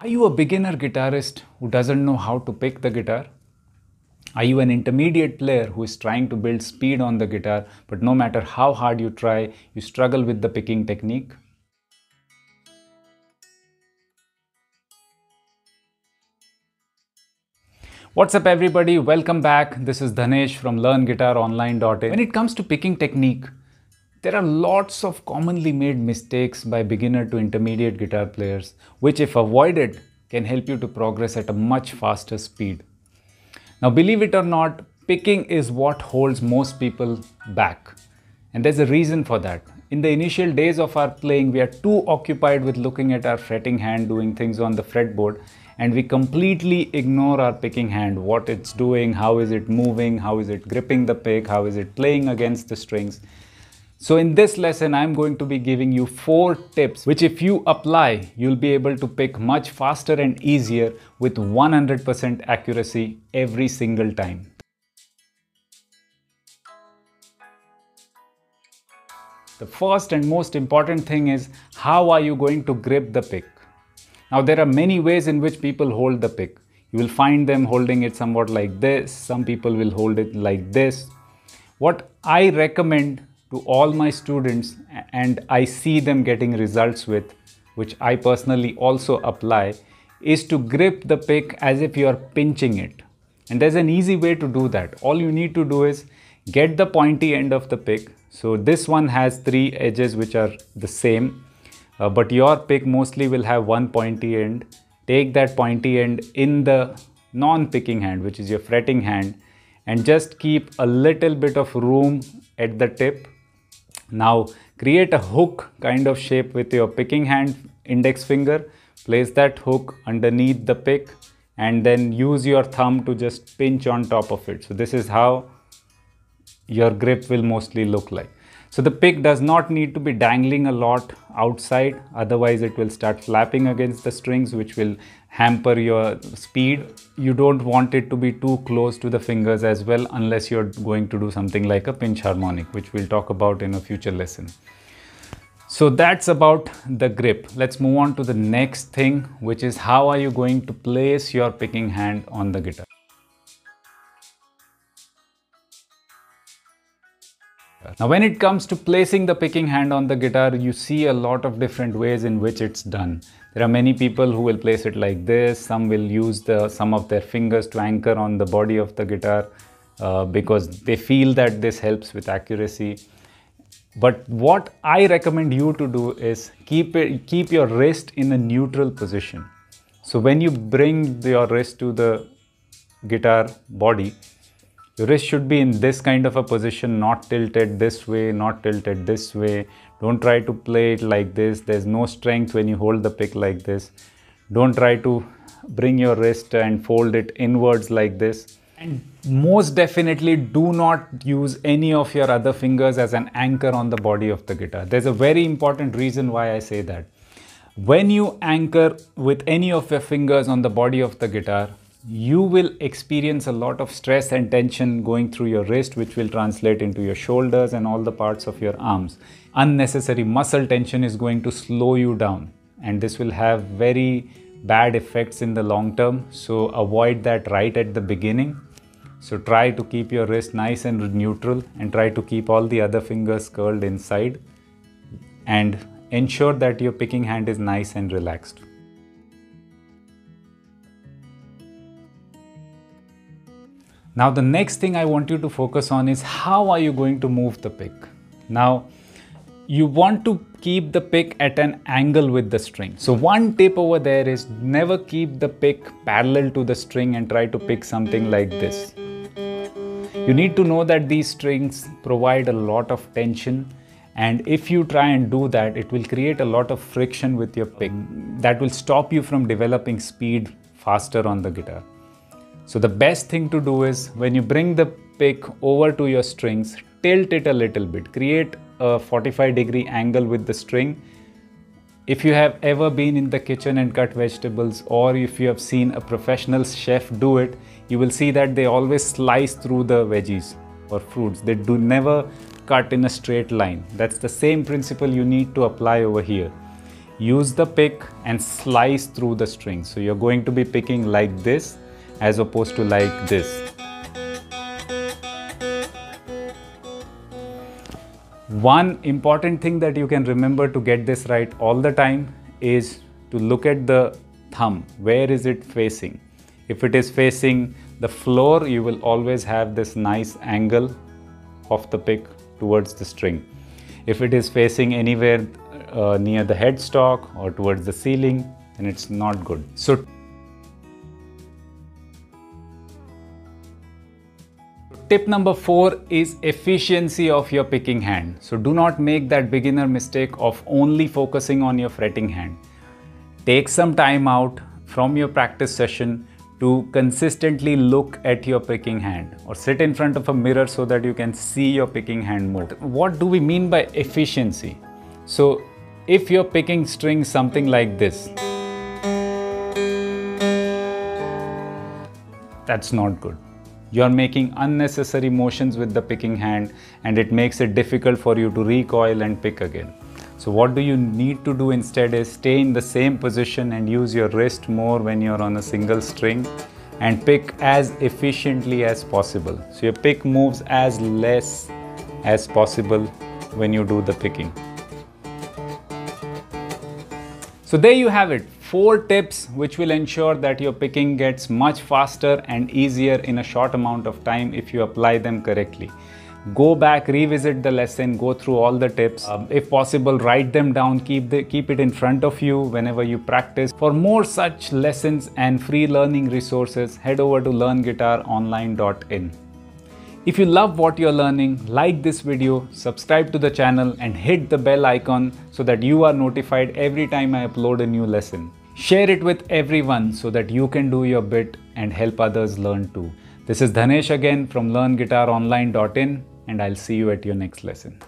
Are you a beginner guitarist who doesn't know how to pick the guitar? Are you an intermediate player who is trying to build speed on the guitar, but no matter how hard you try, you struggle with the picking technique? What's up everybody, welcome back. This is Dhanesh from LearnGutarOnline.in. When it comes to picking technique, there are lots of commonly made mistakes by beginner to intermediate guitar players, which if avoided, can help you to progress at a much faster speed. Now, believe it or not, picking is what holds most people back. And there's a reason for that. In the initial days of our playing, we are too occupied with looking at our fretting hand, doing things on the fretboard, and we completely ignore our picking hand, what it's doing, how is it moving, how is it gripping the pick, how is it playing against the strings. So in this lesson, I'm going to be giving you 4 tips, which if you apply, you'll be able to pick much faster and easier with 100% accuracy every single time. The first and most important thing is, how are you going to grip the pick? Now, there are many ways in which people hold the pick. You will find them holding it somewhat like this. Some people will hold it like this. What I recommend to all my students, and I see them getting results with, which I personally also apply, is to grip the pick as if you are pinching it. And there's an easy way to do that. All you need to do is get the pointy end of the pick. So this one has 3 edges which are the same, but your pick mostly will have 1 pointy end. Take that pointy end in the non-picking hand, which is your fretting hand, and just keep a little bit of room at the tip. Now create a hook kind of shape with your picking hand index finger, place that hook underneath the pick, and then use your thumb to just pinch on top of it. So this is how your grip will mostly look like. So the pick does not need to be dangling a lot outside, otherwise it will start flapping against the strings, which will hamper your speed. You don't want it to be too close to the fingers as well, unless you're going to do something like a pinch harmonic, which we'll talk about in a future lesson. So that's about the grip. Let's move on to the next thing, which is how are you going to place your picking hand on the guitar? Now, when it comes to placing the picking hand on the guitar, you see a lot of different ways in which it's done. There are many people who will place it like this. Some will use some of their fingers to anchor on the body of the guitar because they feel that this helps with accuracy. But what I recommend you to do is keep your wrist in a neutral position. So when you bring your wrist to the guitar body, your wrist should be in this kind of a position, not tilted this way, not tilted this way. Don't try to play it like this. There's no strength when you hold the pick like this. Don't try to bring your wrist and fold it inwards like this. And most definitely do not use any of your other fingers as an anchor on the body of the guitar. There's a very important reason why I say that. When you anchor with any of your fingers on the body of the guitar, you will experience a lot of stress and tension going through your wrist, which will translate into your shoulders and all the parts of your arms. Unnecessary muscle tension is going to slow you down, and this will have very bad effects in the long term. So avoid that right at the beginning. So try to keep your wrist nice and neutral, and try to keep all the other fingers curled inside, and ensure that your picking hand is nice and relaxed. Now, the next thing I want you to focus on is how are you going to move the pick. Now, you want to keep the pick at an angle with the string. So one tip over there is never keep the pick parallel to the string and try to pick something like this. You need to know that these strings provide a lot of tension, and if you try and do that, it will create a lot of friction with your pick. That will stop you from developing speed faster on the guitar. So the best thing to do is, when you bring the pick over to your strings, tilt it a little bit, create a 45-degree angle with the string. If you have ever been in the kitchen and cut vegetables, or if you have seen a professional chef do it, you will see that they always slice through the veggies or fruits. They do never cut in a straight line. That's the same principle you need to apply over here. use the pick and slice through the string. So you're going to be picking like this as opposed to like this. One important thing that you can remember to get this right all the time is to look at the thumb. Where is it facing? If it is facing the floor, you will always have this nice angle of the pick towards the string. If it is facing anywhere near the headstock or towards the ceiling, then it's not good. So tip number 4 is efficiency of your picking hand. So do not make that beginner mistake of only focusing on your fretting hand. Take some time out from your practice session to consistently look at your picking hand, or sit in front of a mirror so that you can see your picking hand more. What do we mean by efficiency? So if you're picking strings something like this, that's not good. You're making unnecessary motions with the picking hand and it makes it difficult for you to recoil and pick again. So what do you need to do instead is stay in the same position and use your wrist more when you're on a single string and pick as efficiently as possible. So your pick moves as less as possible when you do the picking. So there you have it, 4 tips which will ensure that your picking gets much faster and easier in a short amount of time if you apply them correctly. Go back, revisit the lesson, go through all the tips. If possible, write them down, keep it in front of you whenever you practice. For more such lessons and free learning resources, head over to LearnGuitarOnline.in. If you love what you're learning, like this video, subscribe to the channel and hit the bell icon so that you are notified every time I upload a new lesson. Share it with everyone so that you can do your bit and help others learn too. This is Dhanesh again from LearnGuitarOnline.in, and I'll see you at your next lesson.